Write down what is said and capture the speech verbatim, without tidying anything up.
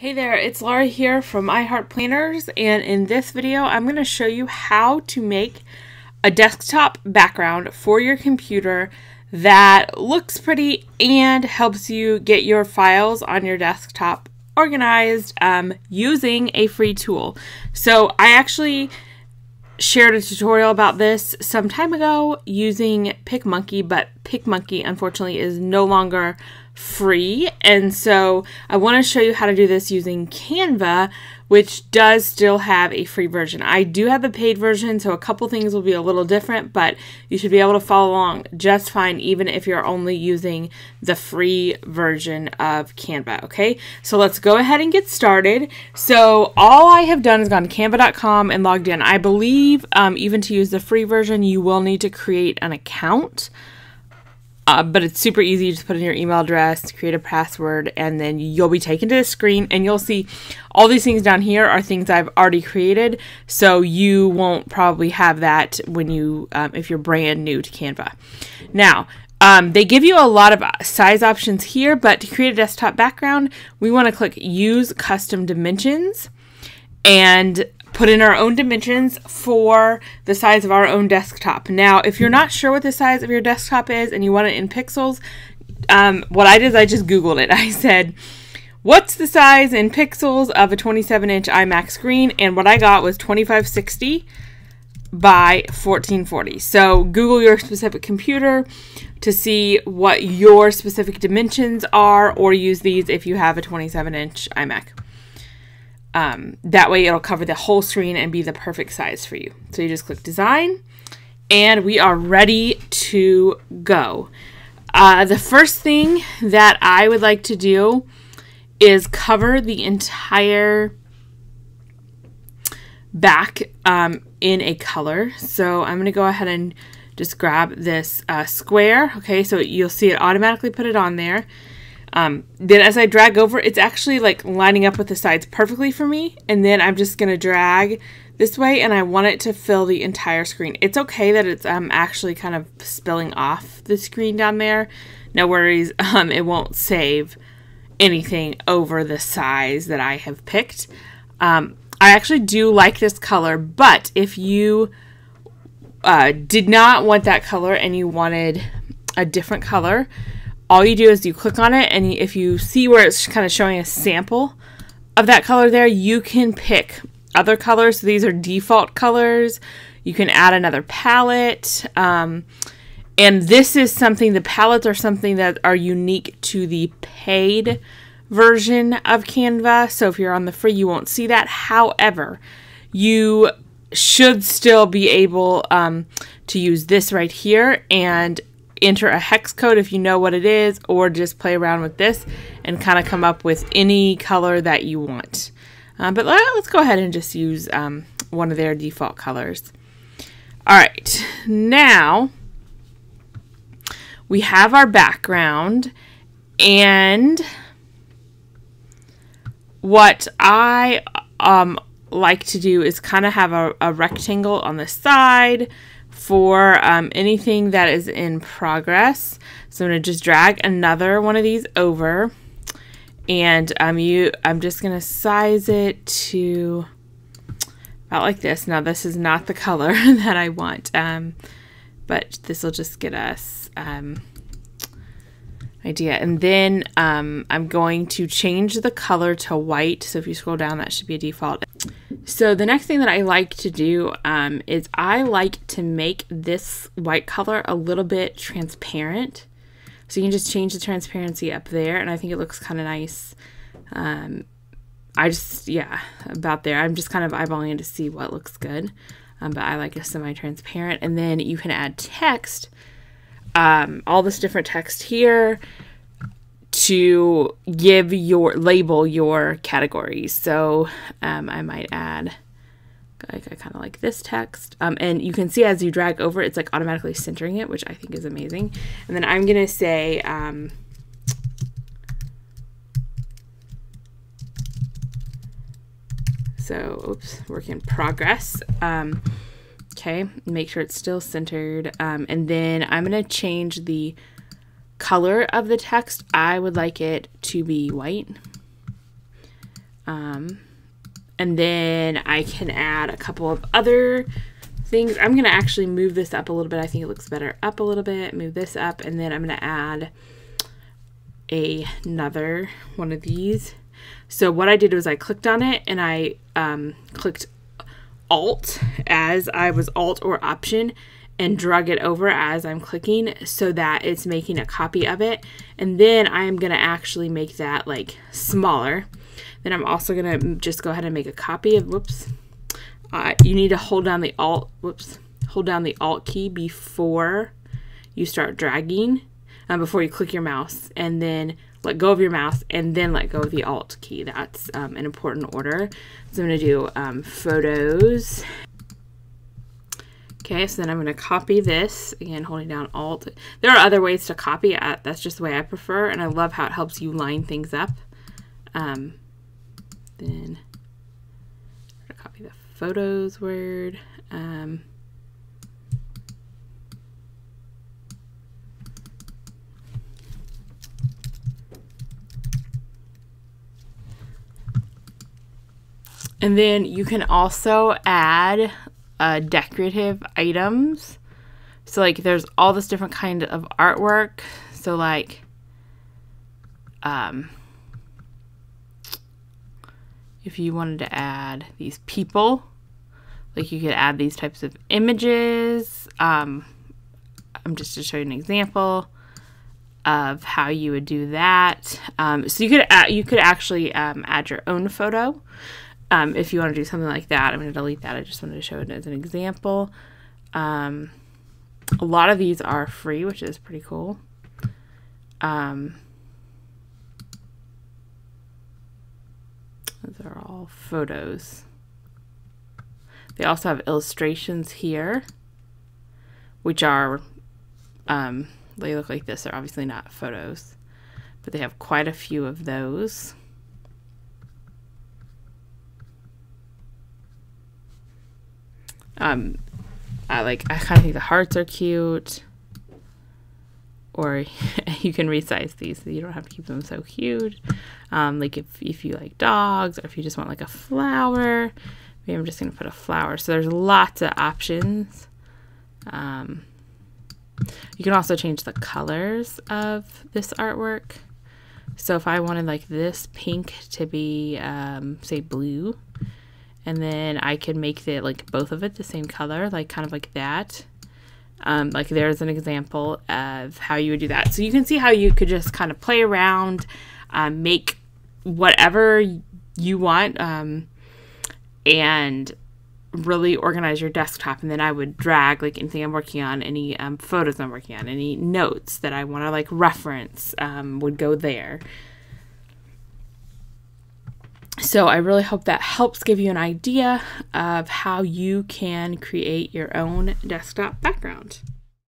Hey there, it's Laura here from iHeartPlanners, and in this video I'm going to show you how to make a desktop background for your computer that looks pretty and helps you get your files on your desktop organized um, using a free tool. So I actually shared a tutorial about this some time ago using PicMonkey, but PicMonkey unfortunately is no longer free, and so I want to show you how to do this using Canva, which does still have a free version. I do have the paid version, so a couple things will be a little different, but you should be able to follow along just fine even if you're only using the free version of Canva, okay? So let's go ahead and get started. So all I have done is gone to canva dot com and logged in. I believe um, even to use the free version, you will need to create an account. Uh, but it's super easy. You just put in your email address, create a password, and then you'll be taken to the screen, and you'll see all these things down here are things I've already created, so you won't probably have that when you um, if you're brand new to Canva. Now, um, they give you a lot of size options here, but to create a desktop background, we want to click Use Custom Dimensions and put in our own dimensions for the size of our own desktop. Now, if you're not sure what the size of your desktop is and you want it in pixels, um, what I did is I just Googled it. I said, what's the size in pixels of a twenty-seven inch iMac screen? And what I got was twenty-five sixty by fourteen forty. So Google your specific computer to see what your specific dimensions are, or use these if you have a twenty-seven inch iMac. Um, that way it'll cover the whole screen and be the perfect size for you. So you just click design, and we are ready to go. Uh, the first thing that I would like to do is cover the entire back um, in a color. So I'm going to go ahead and just grab this uh, square. Okay, so you'll see it automatically put it on there. Um, then as I drag over, it's actually like lining up with the sides perfectly for me, and then I'm just going to drag this way, and I want it to fill the entire screen. It's okay that it's um, actually kind of spilling off the screen down there. No worries, um, it won't save anything over the size that I have picked. Um, I actually do like this color, but if you uh, did not want that color and you wanted a different color, all you do is you click on it, and if you see where it's kind of showing a sample of that color there, you can pick other colors. So these are default colors. You can add another palette. Um, and this is something, the palettes are something that are unique to the paid version of Canva. So if you're on the free, you won't see that. However, you should still be able um, to use this right here and enter a hex code if you know what it is, or just play around with this and kind of come up with any color that you want. Uh, but let, let's go ahead and just use um, one of their default colors. All right, now we have our background, and what I um, like to do is kind of have a, a rectangle on the side for um, anything that is in progress. So I'm going to just drag another one of these over, and um, you, I'm just going to size it to about like this. Now this is not the color that I want, um, but this will just get us um, idea. And then um, I'm going to change the color to white. So if you scroll down, that should be a default. So the next thing that I like to do um, is I like to make this white color a little bit transparent. So you can just change the transparency up there, and I think it looks kind of nice. Um, I just, yeah, about there. I'm just kind of eyeballing it to see what looks good, um, but I like a semi-transparent. And then you can add text, um, all this different text here, to give your label your categories. So um, I might add, like, I kind of like this text, um, and you can see as you drag over, it's like automatically centering it, which I think is amazing. And then I'm gonna say um, so oops, work in progress. Um, okay, make sure it's still centered, um, and then I'm gonna change the color of the text. I would like it to be white. Um, and then I can add a couple of other things. I'm going to actually move this up a little bit. I think it looks better up a little bit. Move this up, and then I'm going to add a, another one of these. So what I did was I clicked on it, and I um, clicked Alt as I was Alt or Option, and drag it over as I'm clicking so that it's making a copy of it. And then I'm gonna actually make that like smaller. Then I'm also gonna just go ahead and make a copy of, whoops. Uh, you need to hold down the Alt, whoops, hold down the Alt key before you start dragging, um, before you click your mouse, and then let go of your mouse, and then let go of the Alt key. That's um, an important order. So I'm gonna do um, photos. Okay, so then I'm going to copy this, again, holding down Alt. There are other ways to copy. Uh, that's just the way I prefer, and I love how it helps you line things up. Um, then I'm going to copy the photos word. Um, and then you can also add Uh, decorative items. So like there's all this different kind of artwork. So like um, if you wanted to add these people, like you could add these types of images. Um, I'm just to show you an example of how you would do that. Um, so you could add, you could actually um, add your own photo. Um, if you want to do something like that. I'm going to delete that. I just wanted to show it as an example. Um, a lot of these are free, which is pretty cool. Um, those are all photos. They also have illustrations here, which are, um, they look like this. They're obviously not photos, but they have quite a few of those. Um, I like, I kind of think the hearts are cute, or you can resize these so you don't have to keep them so huge. Um, like if, if you like dogs, or if you just want like a flower, maybe I'm just going to put a flower. So there's lots of options. Um, you can also change the colors of this artwork. So if I wanted like this pink to be, um, say blue, and then I can make it like both of it the same color, like kind of like that. Um, like there's an example of how you would do that. So you can see how you could just kind of play around, um, make whatever you want, um, and really organize your desktop. And then I would drag like anything I'm working on, any um, photos I'm working on, any notes that I want to like reference um, would go there. So I really hope that helps give you an idea of how you can create your own desktop background.